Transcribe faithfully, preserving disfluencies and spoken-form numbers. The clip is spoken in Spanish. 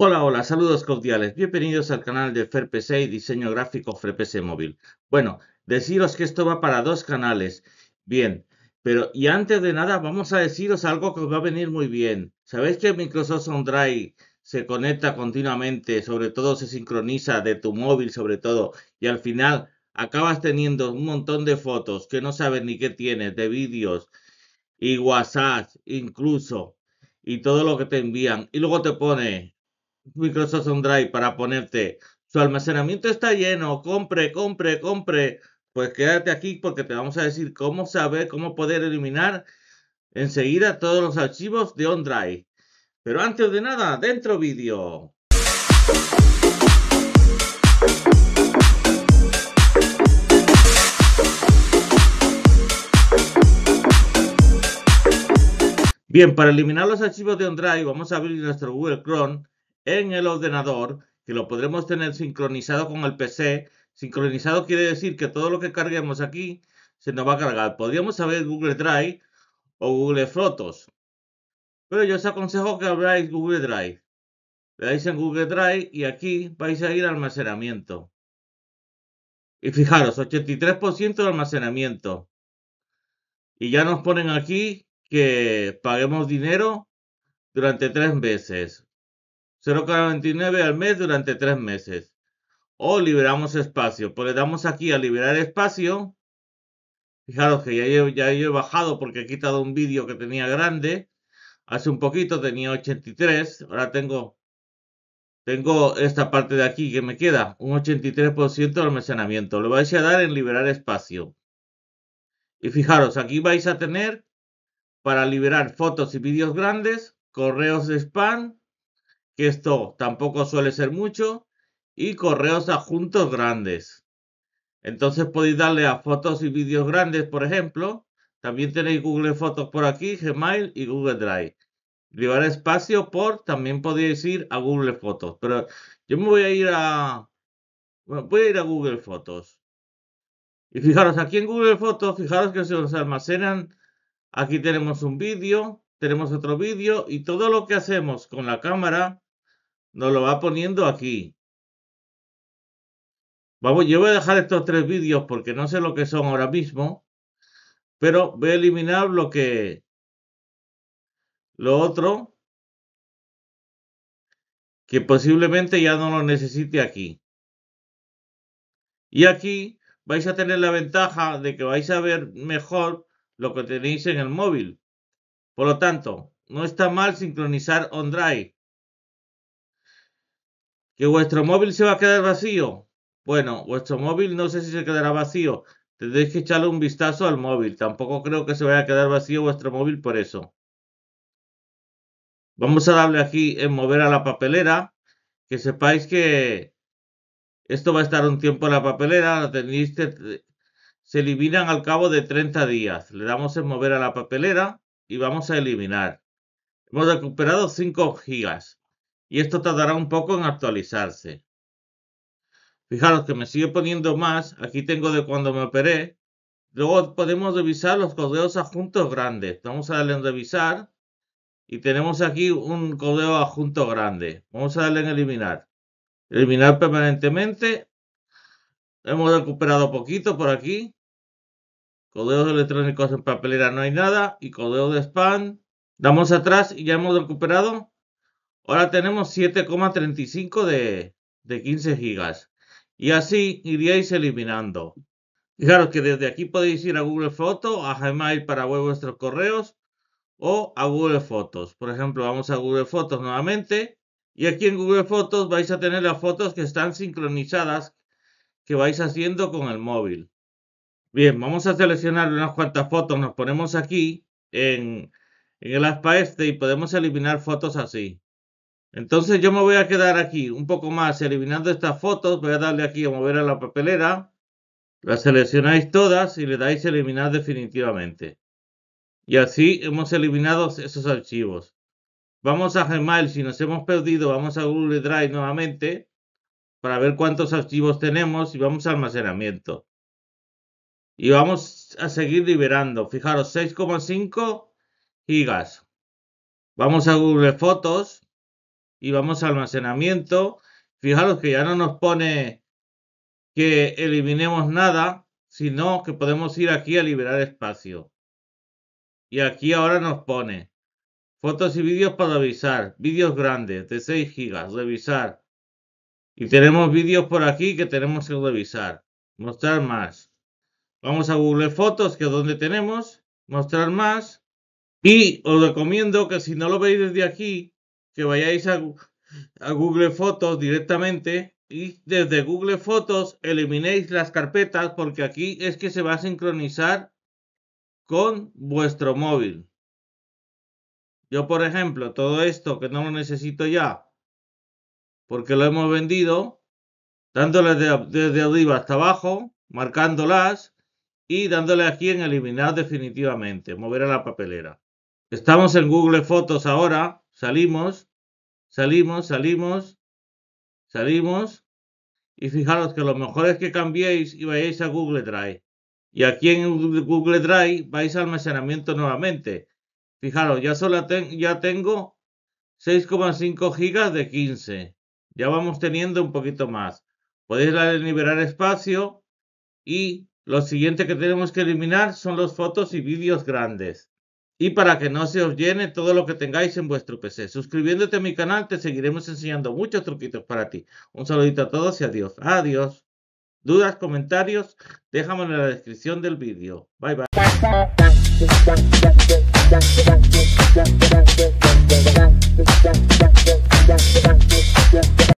Hola, hola, saludos cordiales, bienvenidos al canal de FairPC y diseño gráfico FairPC móvil. Bueno, deciros que esto va para dos canales, bien, pero y antes de nada vamos a deciros algo que os va a venir muy bien. ¿Sabéis que Microsoft OneDrive se conecta continuamente, sobre todo se sincroniza de tu móvil sobre todo, y al final acabas teniendo un montón de fotos que no sabes ni qué tienes, de vídeos y WhatsApp incluso, y todo lo que te envían, y luego te pone Microsoft OneDrive para ponerte su almacenamiento está lleno, compre, compre, compre? Pues quédate aquí porque te vamos a decir cómo saber, cómo poder eliminar enseguida todos los archivos de OneDrive. Pero antes de nada, dentro vídeo. Bien, para eliminar los archivos de OneDrive vamos a abrir nuestro Google Chrome en el ordenador, que lo podremos tener sincronizado con el P C. Sincronizado quiere decir que todo lo que carguemos aquí se nos va a cargar. Podríamos abrir Google Drive o Google Fotos, pero yo os aconsejo que abráis Google Drive. Le dais en Google Drive y aquí vais a ir a almacenamiento. Y fijaros, ochenta y tres por ciento de almacenamiento. Y ya nos ponen aquí que paguemos dinero durante tres meses. cero coma veintinueve al mes durante tres meses. O liberamos espacio. Pues le damos aquí a liberar espacio. Fijaros que ya he, ya he bajado porque he quitado un vídeo que tenía grande. Hace un poquito tenía ochenta y tres, ahora tengo, tengo esta parte de aquí que me queda, un ochenta y tres por ciento de almacenamiento. Lo vais a dar en liberar espacio. Y fijaros, aquí vais a tener para liberar fotos y vídeos grandes, correos de spam, que esto tampoco suele ser mucho, y correos adjuntos grandes. Entonces podéis darle a fotos y vídeos grandes, por ejemplo. También tenéis Google Fotos por aquí, Gmail y Google Drive. Liberar espacio por, también podéis ir a Google Fotos. Pero yo me voy a ir a, bueno, voy a ir a Google Fotos. Y fijaros, aquí en Google Fotos, fijaros que se nos almacenan. Aquí tenemos un vídeo, tenemos otro vídeo y todo lo que hacemos con la cámara nos lo va poniendo aquí. Vamos, yo voy a dejar estos tres vídeos porque no sé lo que son ahora mismo. Pero voy a eliminar lo que, lo otro, que posiblemente ya no lo necesite aquí. Y aquí vais a tener la ventaja de que vais a ver mejor lo que tenéis en el móvil. Por lo tanto, no está mal sincronizar OneDrive. ¿Que vuestro móvil se va a quedar vacío? Bueno, vuestro móvil no sé si se quedará vacío. Tendréis que echarle un vistazo al móvil. Tampoco creo que se vaya a quedar vacío vuestro móvil por eso. Vamos a darle aquí en mover a la papelera. Que sepáis que esto va a estar un tiempo en la papelera. Lo tenéis que, se eliminan al cabo de treinta días. Le damos en mover a la papelera y vamos a eliminar. Hemos recuperado cinco gigas. Y esto tardará un poco en actualizarse. Fijaros que me sigue poniendo más. Aquí tengo de cuando me operé. Luego podemos revisar los correos adjuntos grandes. Vamos a darle en revisar. Y tenemos aquí un correo adjunto grande. Vamos a darle en eliminar. Eliminar permanentemente. Hemos recuperado poquito por aquí. Correos electrónicos en papelera no hay nada. Y correo de spam. Damos atrás y ya hemos recuperado. Ahora tenemos siete coma treinta y cinco de, de quince gigas. Y así iríais eliminando. Fijaros que desde aquí podéis ir a Google Fotos, a Gmail para ver vuestros correos o a Google Fotos. Por ejemplo, vamos a Google Fotos nuevamente. Y aquí en Google Fotos vais a tener las fotos que están sincronizadas que vais haciendo con el móvil. Bien, vamos a seleccionar unas cuantas fotos. Nos ponemos aquí en, en el aspa este y podemos eliminar fotos así. Entonces yo me voy a quedar aquí un poco más eliminando estas fotos. Voy a darle aquí a mover a la papelera. Las seleccionáis todas y le dais a eliminar definitivamente. Y así hemos eliminado esos archivos. Vamos a Gmail. Si nos hemos perdido, vamos a Google Drive nuevamente. para ver cuántos archivos tenemos y vamos a almacenamiento. Y vamos a seguir liberando. Fijaros, seis coma cinco gigas. Vamos a Google Fotos y vamos a almacenamiento. Fijaros que ya no nos pone que eliminemos nada, sino que podemos ir aquí a liberar espacio. Y aquí ahora nos pone fotos y vídeos para revisar. Vídeos grandes de seis gigas. Revisar. Y tenemos vídeos por aquí que tenemos que revisar. Mostrar más. Vamos a Google Fotos, que es donde tenemos. Mostrar más. Y os recomiendo que si no lo veis desde aquí, que vayáis a, a Google Fotos directamente. Y desde Google Fotos eliminéis las carpetas, porque aquí es que se va a sincronizar con vuestro móvil. Yo, por ejemplo, todo esto que no lo necesito ya, porque lo hemos vendido, dándole de, desde arriba hasta abajo, marcándolas y dándole aquí en eliminar definitivamente, mover a la papelera. Estamos en Google Fotos ahora, salimos, salimos, salimos, salimos, y fijaros que lo mejor es que cambiéis y vayáis a Google Drive. Y aquí en Google Drive vais a almacenamiento nuevamente. Fijaros, ya, solo ten, ya tengo seis coma cinco gigas de quince. Ya vamos teniendo un poquito más. Podéis liberar espacio y lo siguiente que tenemos que eliminar son los fotos y vídeos grandes. Y para que no se os llene todo lo que tengáis en vuestro P C. Suscribiéndote a mi canal te seguiremos enseñando muchos truquitos para ti. Un saludito a todos y adiós. Adiós. Dudas, comentarios, déjame en la descripción del vídeo. Bye bye.